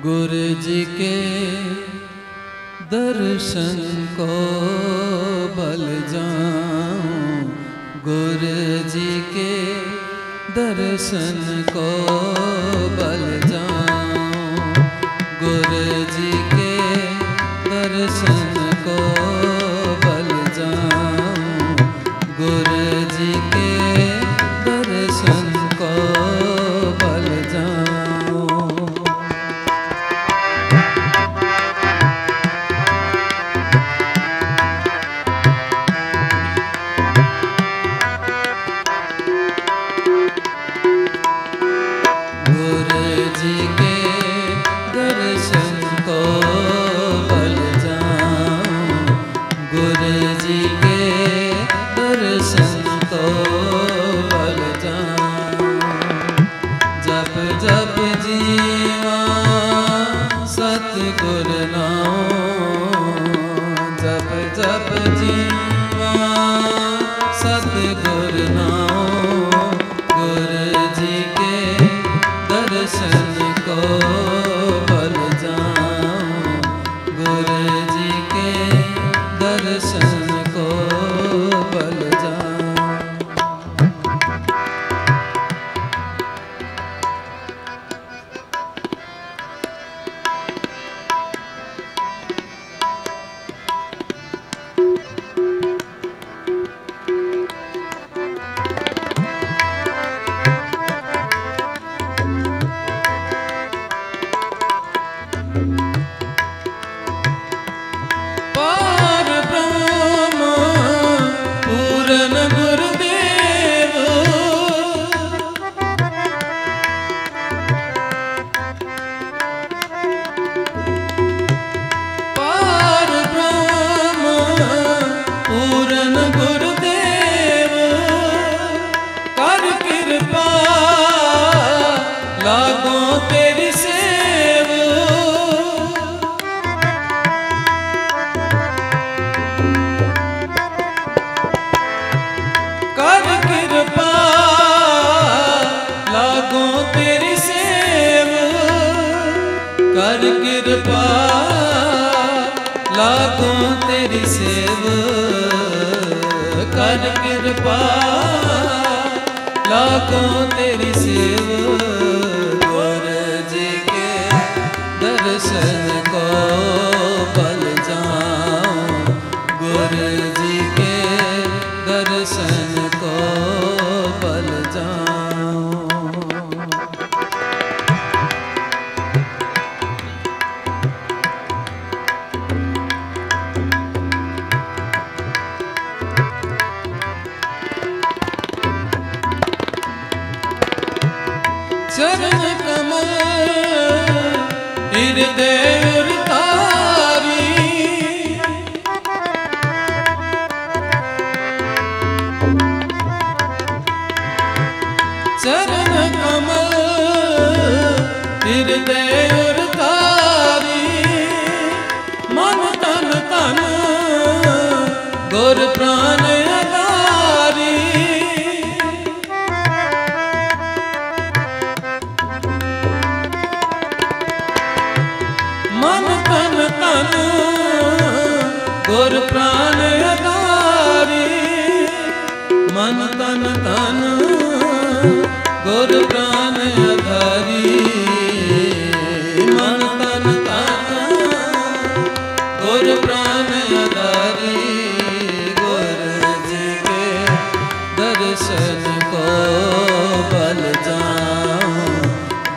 गुर जी के दर्शन को बल जाऊं, गुर जी के दर्शन को बल जाऊं, गुर जी के दर्शन को बल जाऊं, गुर जी के दर्शन को बल जाऊं। गुर जी के दर्शन को बल जाऊं, गुर जी के दर्शन को बल जाऊं। जप जीवा सतगुर नाम, जप जीवा सतगुर नाम, गुर जी के दर्शन को बल जाऊं, गुर जी के दर्शन को बल जाऊं। पर ब्रह्म पूर्ण गुरुदेव, पर ब्रह्म पूर्ण गुरुदेव, कर कृपा लागो तेरी सेव। कर कृपा लागो तेरी सेव, कर कृपा लागो तेरी सेव, कर कृपा लागो तेरी सेव। गुर जी के दर्शन को बल जाऊं, गुर जी के दर्शन को बल जाऊं। चरण कमल हृदय उरतारी, चरण कमल हृदय उरतारी, मन तन तन गुर प्राण अगारी। मन तन तन गुर प्राण अगारी, मन तन तन गुर प्राण अगारी, मन तन तन गुर प्राण अगारी। गुर जी के दर्शन को बल जाऊं,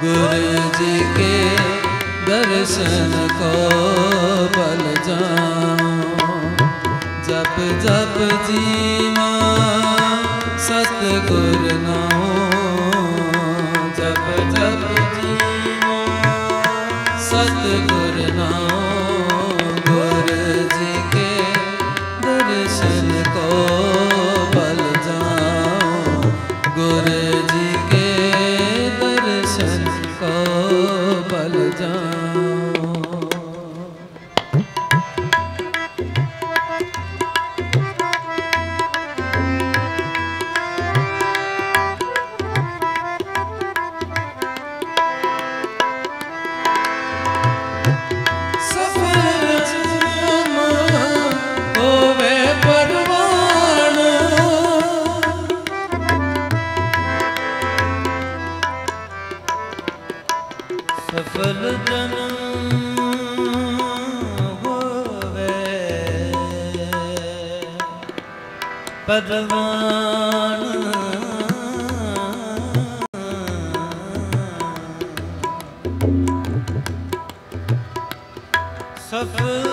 गुर जी के दर्शन को बल जाऊं। जप जीवा सतगुर नाम, जप जीवा सतगुर नाम, गुर जी के दर्शन को बल जाऊं, गुर जी के दर्शन को बल जाऊं। सफल जन होवे परवान सफल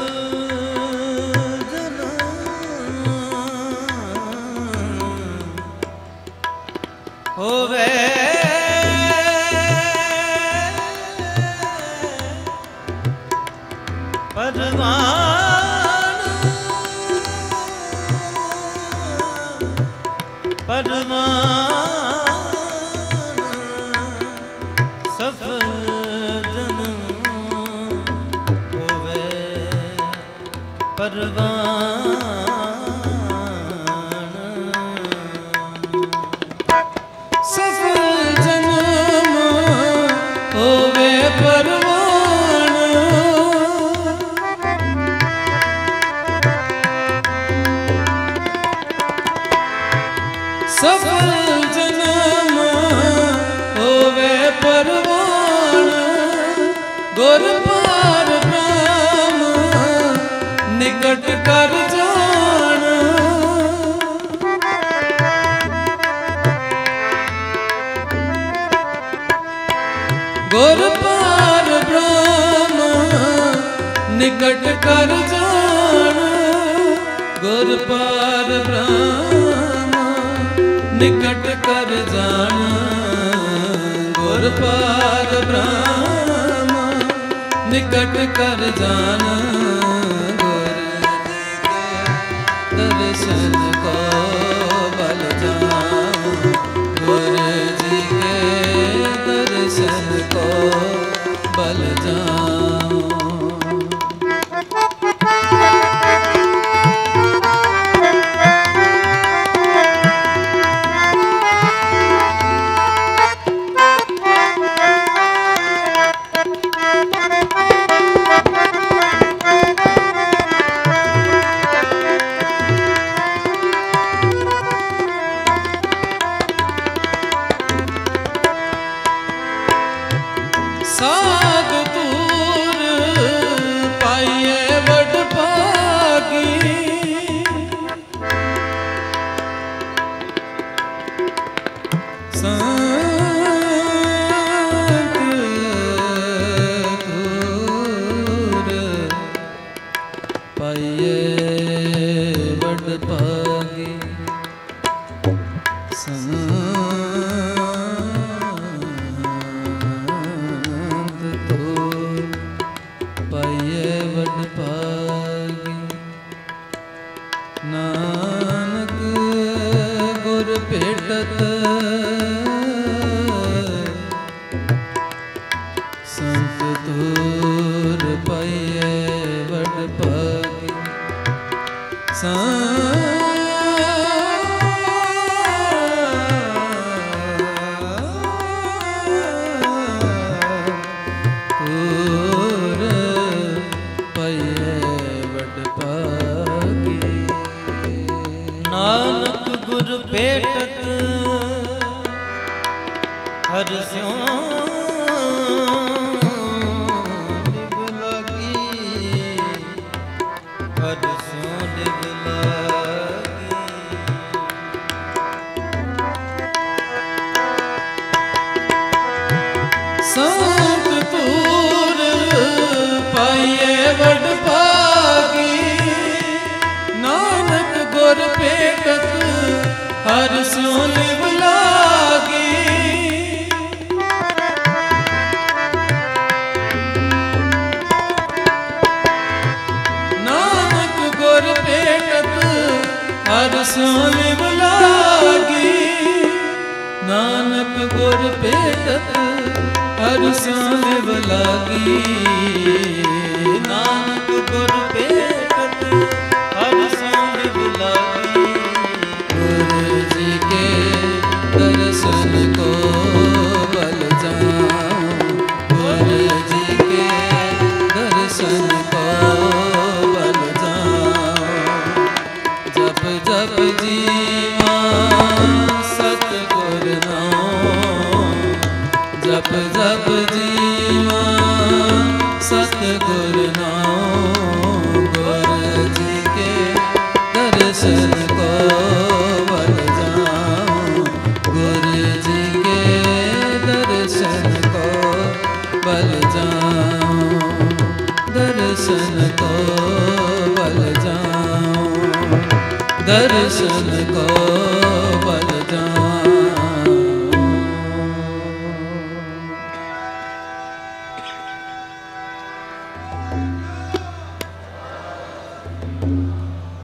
जप जप जीवा। दर्शन को।